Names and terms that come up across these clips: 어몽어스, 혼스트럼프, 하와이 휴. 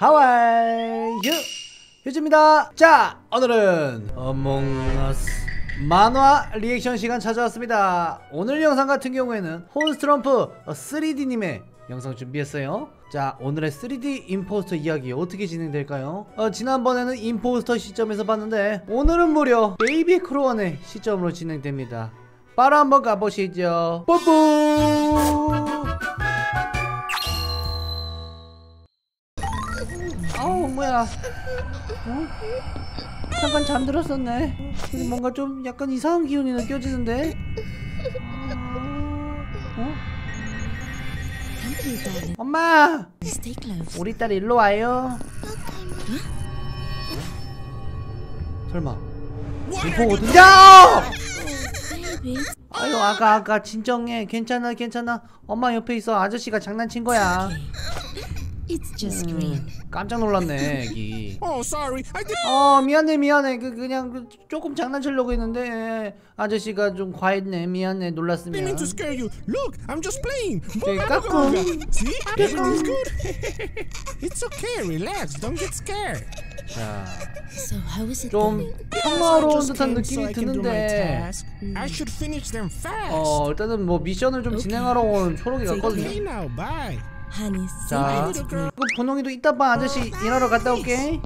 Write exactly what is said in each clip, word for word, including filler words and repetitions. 하와이 휴! 휴즈입니다. 자, 오늘은 어몽어스 만화 리액션 시간 찾아왔습니다. 오늘 영상 같은 경우에는 혼스트럼프 쓰리디님의 영상 준비했어요. 자, 오늘의 쓰리디 임포스터 이야기 어떻게 진행될까요? 어, 지난번에는 임포스터 시점에서 봤는데 오늘은 무려 베이비 크로원의 시점으로 진행됩니다. 바로 한번 가보시죠. 뽀뽀! 아우 뭐야? 어? 잠깐 잠들었었네. 뭔가 좀 약간 이상한 기운이 느껴지는데? 어? 엄마! 우리 딸 일로 와요. 설마 인포거든? 야! 아유 아가 아가 진정해. 괜찮아 괜찮아. 엄마 옆에 있어. 아저씨가 장난친 거야. 음, 깜짝 놀랐네 애기. 어 미안해 미안해. 그, 그냥 그, 조금 장난치려고 했는데 아저씨가 좀 과했네. 미안해 놀랐으면. 까꿍 좀 평화로운 듯한 느낌이 드는데 어 일단은 뭐 미션을 좀 진행하러 온 초록이 같거든요. 자, 그 분홍이도 이따 봐. 아저씨 일하러 갔다 올게.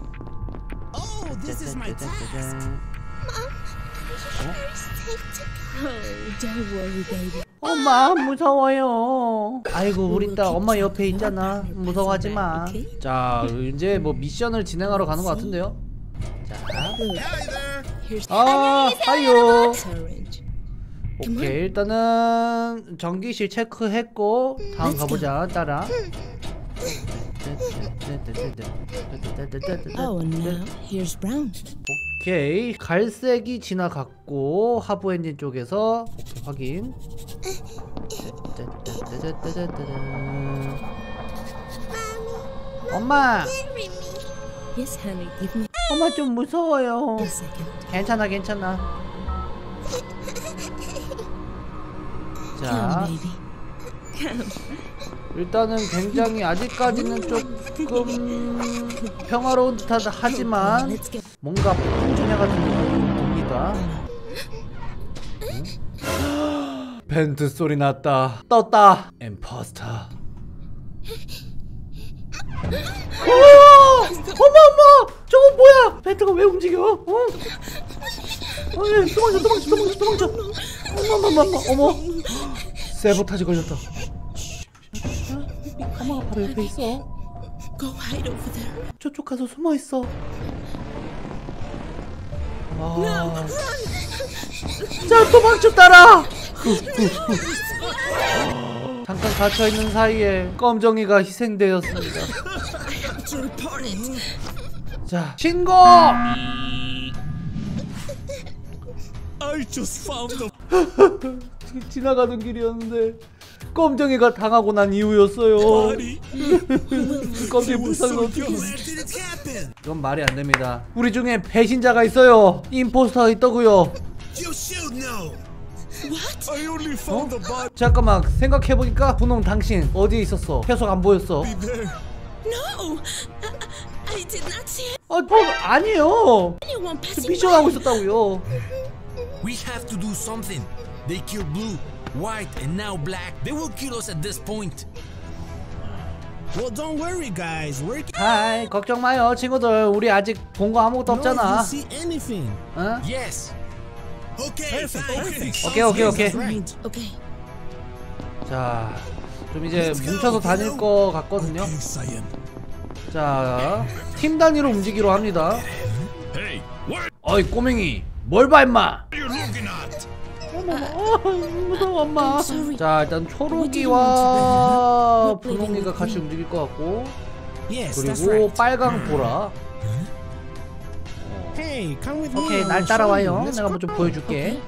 엄마 무서워요. 아이고 우리 딸 엄마 옆에 있잖아. 무서워하지 마. 자, 이제 뭐 미션을 진행하러 가는 것 같은데요. 자, 아, 하이요. 오케이 일단은 전기실 체크했고 다음 가보자 따라. 오케이 갈색이 지나갔고 하부 엔진 쪽에서 확인. 엄마 엄마 좀 무서워요. 괜찮아 괜찮아. 자, 일단은 굉장히 아직까지는 조금 평화로운 듯 하지만 뭔가 풍조냐 같은 느낌이 듭니다. 응? 벤트 소리 났다. 떴다. 임포스터. 우와! 어머 어머! 저거 뭐야? 벤트가 왜 움직여? 어? 아니, 도망쳐 도망쳐 도망쳐 도망쳐. 어머 어머 어머 어머. 세보타지 걸렸다. 엄마가 바로 옆에 있어. 저쪽 가서 숨어 있어. 아... 자 도망쳐 따라. 잠깐 갇혀 있는 사이에 검정이가 희생되었습니다. 자 신고. I just found the... 지나가던 길이었는데 검정이가 당하고 난 이후였어요. 검정이 불쌍해서 이건 말이 안 됩니다. 우리 중에 배신자가 있어요. 임포스터가 있더구요. 어? 잠깐만 생각해보니까 분홍 당신 어디에 있었어? 계속 안 보였어. 아, 아니에요. 저 미션하고 있었다고요. We have to do something. They killed blue, white, and now black. They will kill us at this point. Well, don't worry, guys. We're. Hi, 걱정 마요, 친구들. 우리 아직 본 거 아무것도 없잖아. No, see anything. 응? Yes. Okay. Perfect. Okay, okay, okay. Okay. 자, 좀 이제 뭉쳐서 다닐 거 같거든요. 자, 팀 단위로 움직이기로 합니다. Hey, what? 어이 꼬맹이, 뭘 봐 임마? 어머, 무서워 엄마. 자 일단 초록이와 분홍이가 같이 움직일 것 같고 그리고 빨강 보라. 오케이 날 따라와요. 내가 뭐 좀 보여줄게.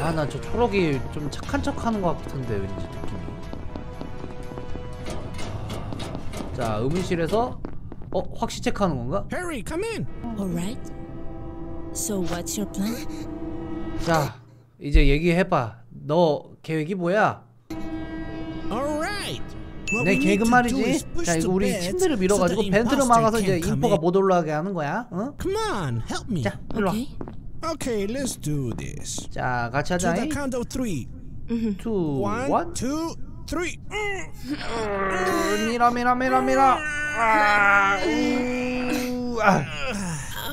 아 나 저 초록이 좀 착한 척하는 것 같은데 왠지 느낌이. 자 의무실에서 어 확시 체크하는 건가? So what's your plan? 자, 이제 얘기해봐. 너 계획이 뭐야? Alright. 내 계획은 말이지. 자, 이거 우리 침대를 밀어가지고 벤트를 막아서 이제 인포가 못 올라가게 하는 거야. 응? 자, 일로 와. Okay, let's do this. 자, 같이 하자. To the count of three. Two, one, two, three. 밀어, 밀어, 밀어, 밀어.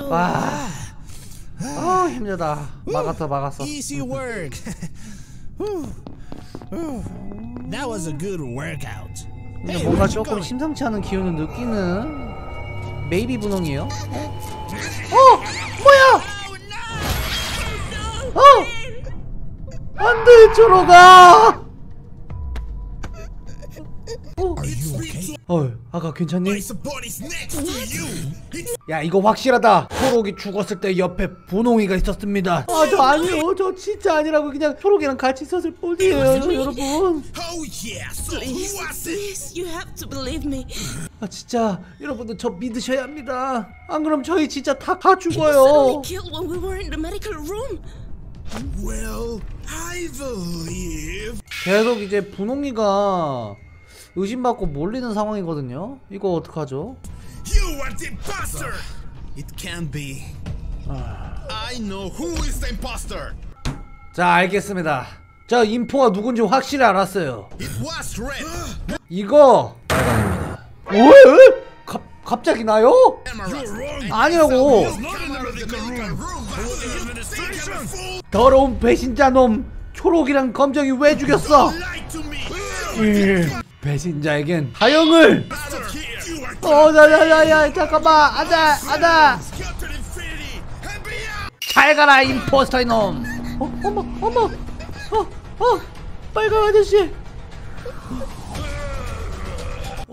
와, 아 힘들다. 막았어, 막았어. Easy work. That was a good workout. 뭔가 조금 심상치 않은 기운을 느끼는 메이비 분홍이에요. 어, 뭐야? 어! 안 돼, 저러 가! 어? 어, 아까 괜찮니? 야, 이거 확실하다. 초록이 죽었을 때 옆에 분홍이가 있었습니다. 아, 저 아니요. 저 진짜 아니라고. 그냥 초록이랑 같이 있었을 뿐이에요, 여러분. 아, 진짜 여러분들 저 믿으셔야 합니다. 안 그럼 저희 진짜 다 다 죽어요. Well, I believe. 계속 이제 분홍이가 의심받고 몰리는 상황이거든요. 이거 어떡하죠? You are the imposter. It can't be. I know who is the imposter. 자, 알겠습니다. 자, 인포가 누군지 확실히 알았어요. It was red. 이거 빨간입니다. 왜? 갑 갑자기 나요? 아니라고. 더러운 배신자 놈! 초록이랑 검정이 왜 죽였어? 배신자에겐 하영을! 어, 야야야야, 잠깐만! 아자! 아자! 잘 가라, 임포스터 이놈! 어, 어머, 어머! 어, 어! 빨간 아저씨!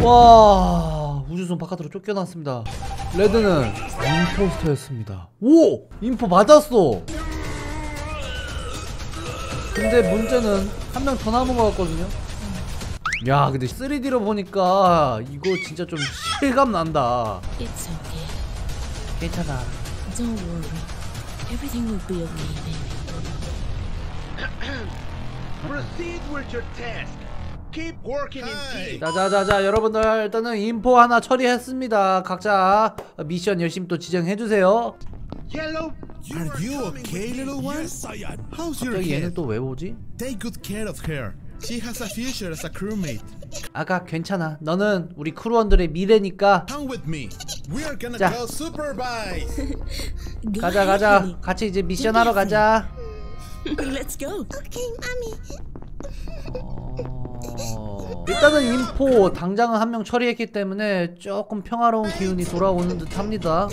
와, 우주선 바깥으로 쫓겨났습니다. 레드는 임포스터였습니다. 오! 임포 맞았어! 근데 문제는 한 명 더 남은 것 같거든요. 야, 근데 쓰리디로 보니까 이거 진짜 좀 실감 난다. 괜찮아. 자자자자, 여러분들 일단은 인포 하나 처리했습니다. 각자 미션 열심히 또 지정해주세요. Yellow, are you okay, little one? How's your head? Take good care of her. She has a future as a crewmate. 아가 괜찮아. 너는 우리 크루원들의 미래니까. Come with me. We are gonna go supervise. 가자 가자. 같이 이제 미션 하러 가자. Let's go. Okay, mommy. 일단은 인포 당장은 한 명 처리했기 때문에 조금 평화로운 기운이 돌아오는 듯합니다.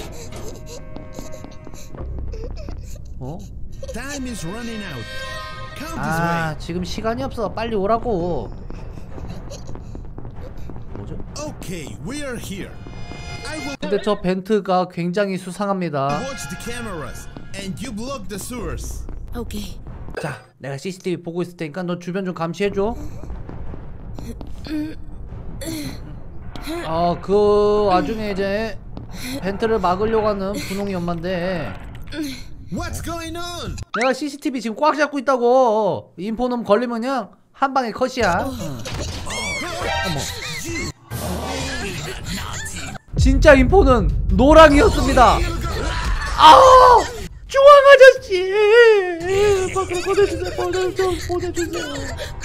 어? 아, 지금 시간이 없어. 빨리 오라고. 뭐죠? 근데 저 벤트가 굉장히 수상합니다. 자, 내가 씨씨티비 보고 있을 테니까 너 주변 좀 감시해줘. 아, 그 와중에 이제 벤트를 막으려고 하는 분홍이 엄마인데 What's going on? 내가 씨씨티비 지금 꽉 잡고 있다고. 인포놈 걸리면 그냥 한 방에 컷이야. 응. 어머. 진짜 인포는 노랑이었습니다. 아, 주황 아저씨, 밖으로 보내주세요, 보내주세요, 보내주세요.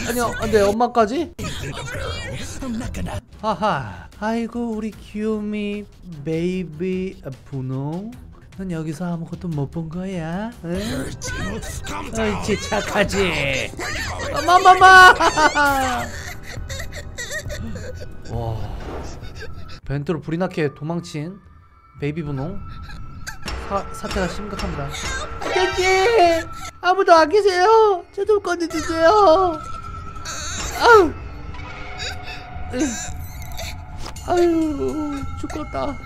아니요, 근데 엄마까지? 하하, 아이고 우리 귀요미 베이비 분홍. 넌 여기서 아무것도 못 본 거야? 응? 옳지, 착하지. 마마마! 와, 벤트로 불이 나게 도망친 베이비 분홍. 사, 사태가 심각합니다. 아저씨! 아무도 안 계세요! 저 좀 꺼내주세요! 아유! 아유, 죽었다.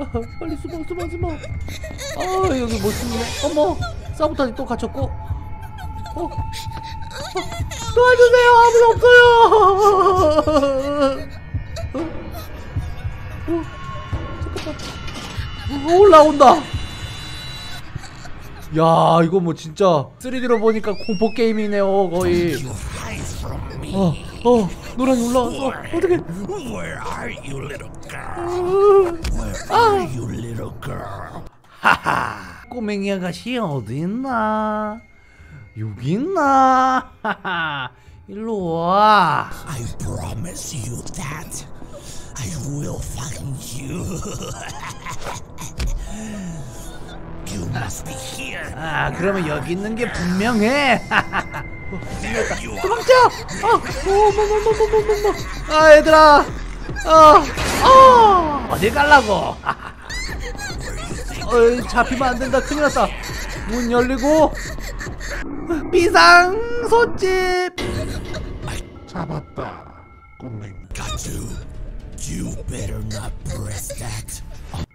아, 빨리 숨어 숨어 숨어. 아, 여기 못 숨네. 어머, 사보타지 또 갇혔고. 어, 어, 도와주세요, 아무도 없어요. 어, 어, 잠깐만. 어, 올라온다. 야, 이거 뭐 진짜 쓰리디로 보니까 공포 게임이네요 거의. 어. 어, 노랑이 올라왔어. 어떡해. Where are you, little girl? Where are you, little girl? 하하. 꼬맹이 아가씨 어디 있나? 여기 있나? 하하. 일로 와. I promise you that I will find you. You must be here. 아, 그러면 여기 있는 게 분명해. 도망쳐! 어, 어머머머머머머. 아, 얘들아. 어, 어. 어디 갈라고? 어이, 잡히면 안 된다. 큰일 났다. 문 열리고. 비상소집. 잡았다. 꼬맹이. You better not press that.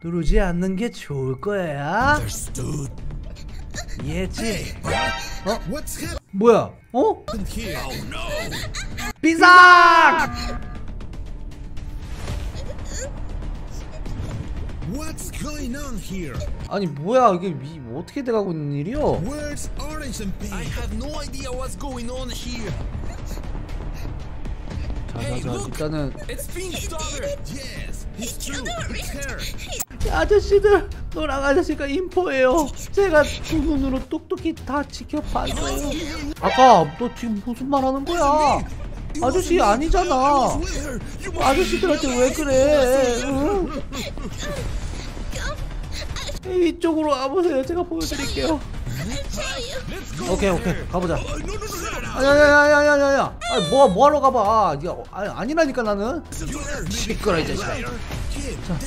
누르지 않는 게 좋을 거야. 예지. 어? 뭐야? 어? 비상! 아니 뭐야 이게 미, 뭐 어떻게 돼가고 있는 일이요? 자자자 일단은 아저씨들 노랑 아저씨가 인포예요. 제가 두 눈으로 똑똑히 다 지켜봤어요. 아까 너 지금 무슨 말 하는 거야? 아저씨 아니잖아. 아저씨들한테 왜 그래? 응? 이쪽으로 와보세요. 제가 보여드릴게요. 오케이 오케이 가보자. 야야야야야야야! 아니 뭐 뭐하러 가봐? 야 아니, 아니라니까 나는. 시끄러 이 자식아. 자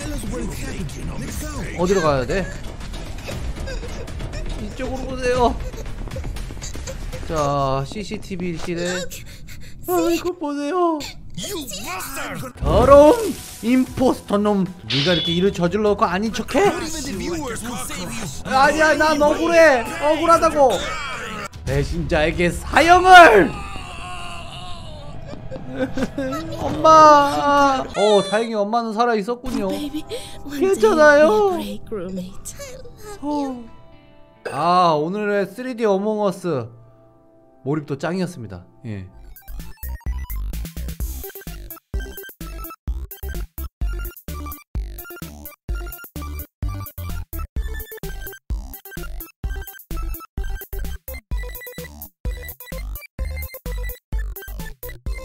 어디로 가야 돼? 이쪽으로 보세요. 자 씨씨티비 시대. 아 이거 보세요. 더러운 임포스터 놈. 네가 이렇게 일을 저질러 놓고 아닌 척해? 아니야 난 억울해. 억울하다고. 배신자에게 사형을! 엄마! 어 다행히 엄마는 살아있었군요. 괜찮아요. 어. 아 오늘의 쓰리디 어몽어스 몰입도 짱이었습니다. 예.